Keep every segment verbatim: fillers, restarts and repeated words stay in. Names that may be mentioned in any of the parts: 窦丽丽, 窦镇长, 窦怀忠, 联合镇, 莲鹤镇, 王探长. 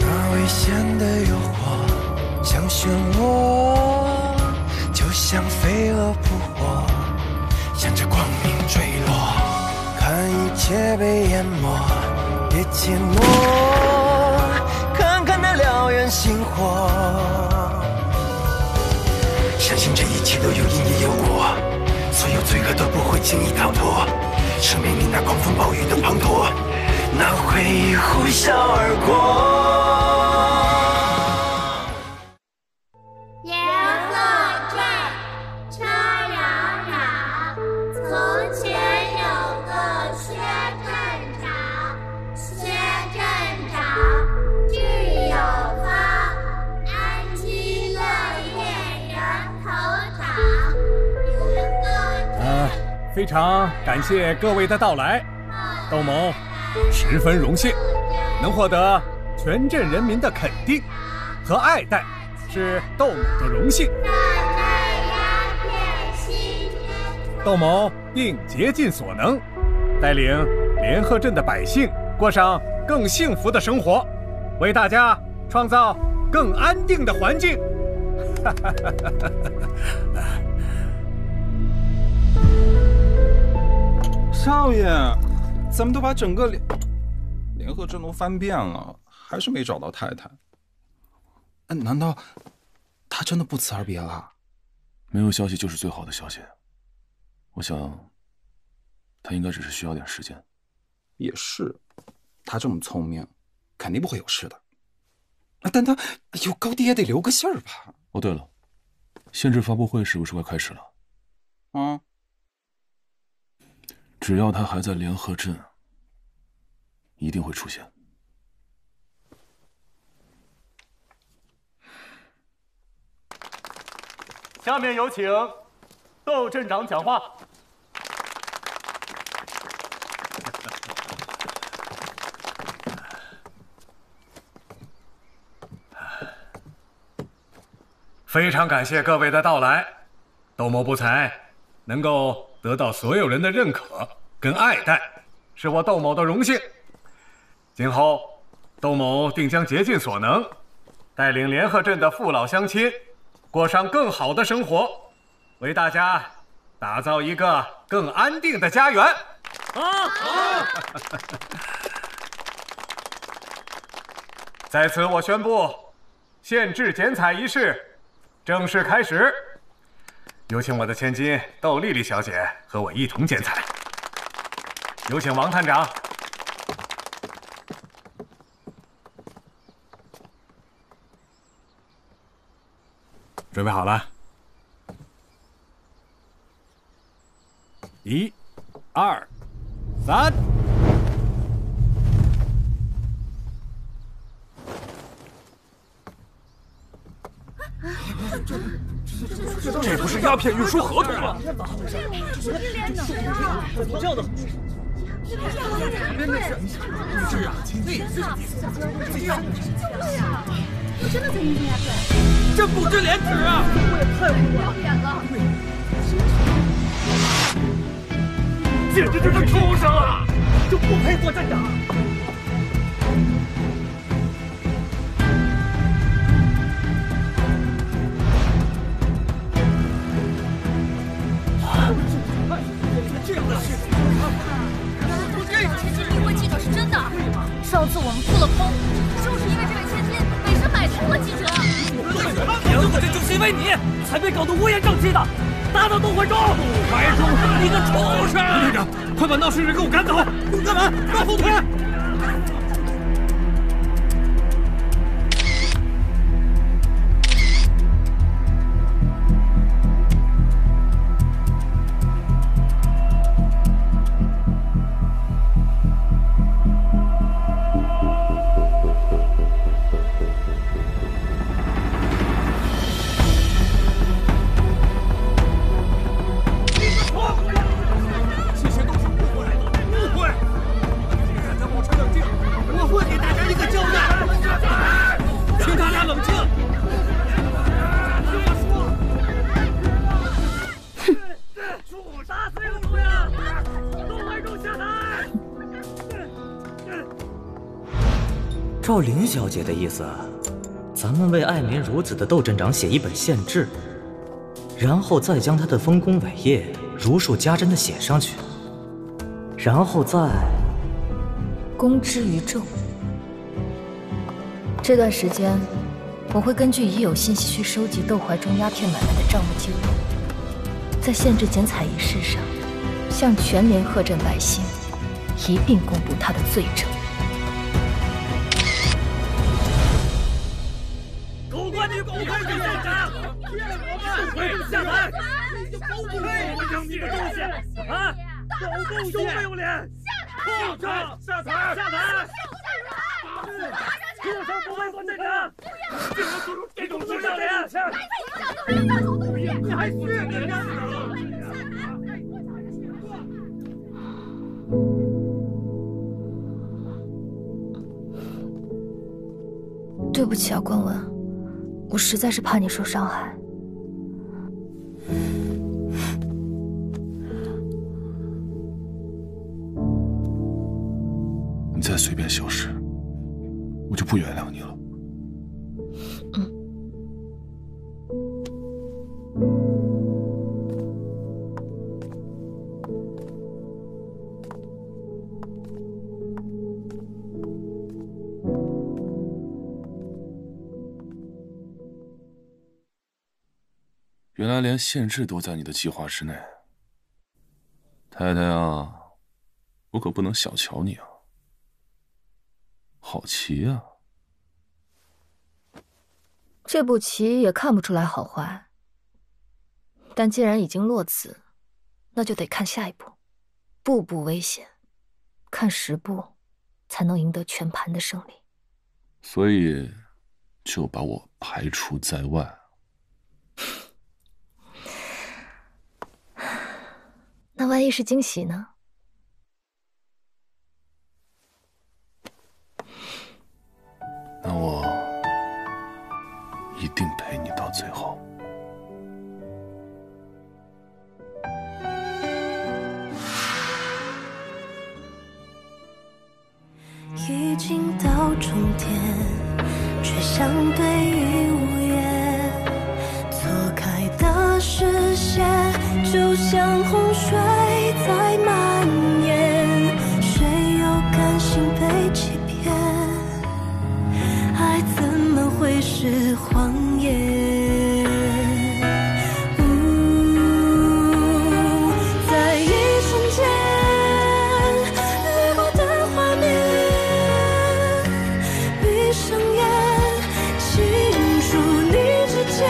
那危险的诱惑，像漩涡，就像飞蛾扑火，向着光明坠落。看一切被淹没，别怯懦，看看那燎原星火。 相信这一切都有因也有果，所有罪恶都不会轻易逃脱。生命里那狂风暴雨的滂沱，那回忆呼啸而过。颜色坠，车攘攘，从前有个薛镇长，薛镇长智有方，安居乐业。 呃，非常感谢各位的到来，豆某十分荣幸能获得全镇人民的肯定和爱戴，是豆某的荣幸。豆某应竭尽所能，带领莲鹤镇的百姓过上更幸福的生活，为大家创造更安定的环境。 哈哈哈哈哈！少爷，咱们都把整个联联合镇都翻遍了，还是没找到太太。难道他真的不辞而别了？没有消息就是最好的消息。我想，他应该只是需要点时间。也是，他这么聪明，肯定不会有事的。但他有高低也得留个信儿吧。 哦，对了，县志发布会是不是快开始了？嗯，只要他还在联合镇，一定会出现。下面有请窦镇长讲话。非常感谢各位的到来，斗谋不才能够得到所有人的认可跟爱戴，是我斗某的荣幸。今后，斗某定将竭尽所能，带领莲鹤镇的父老乡亲，过上更好的生活，为大家打造一个更安定的家园。啊！好！在此，我宣布，县志剪彩仪式 正式开始，有请我的千金窦丽丽小姐和我一同剪彩。有请王探长。准备好了？一、二、三。啊 这不是鸦片运输合同吗？这是连长，这样的，真的是，是啊，对，这样，这样，我真的在那边，这不知廉耻啊！我也太无脸了，简直就是畜生啊！就不配做站长。 这位记者是真的，上次我们扑了空，就是因为这位千金委身买通了记者。连我这就是因为你，才被搞得乌烟瘴气的，搭档都怀中，不怀中，你个畜生！队长，快把闹事人给我赶走！干嘛？抓后腿！照林小姐的意思，咱们为爱民如子的窦镇长写一本县志，然后再将他的丰功伟业如数家珍的写上去，然后再公之于众。这段时间，我会根据已有信息去收集窦怀忠鸦片买卖的账目记录，在县志剪彩仪式上，向全民贺振百姓，一并公布他的罪证。 下台！都不配！我养你个东西啊！有东西！有没有脸？下台！下台！下台！畜生不配混在这！竟然做出这种事！不要脸！下台！你还是个娘子！下台！ 对不起啊，关文，我实在是怕你受伤害。 你再随便消失，我就不原谅你了。原来连县志都在你的计划之内，太太啊，我可不能小瞧你啊！ 好棋啊！这步棋也看不出来好坏，但既然已经落子，那就得看下一步，步步危险，看十步才能赢得全盘的胜利。所以，就把我排除在外。那万一是惊喜呢？ 那我一定陪你到最后。已经到终点，却相对已无言。错开的视线，就像洪水在蔓延，谁又甘心被欺骗？ 爱怎么会是谎言？呜，在一瞬间掠过的画面，闭上眼，清楚你之间，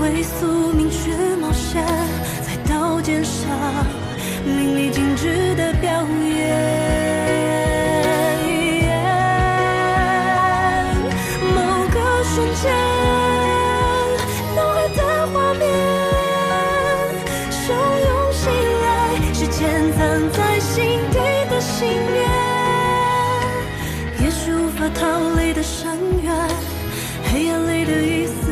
为宿命去冒险，在刀尖上淋漓尽致的表演。 逃离的深渊，黑暗里的一丝。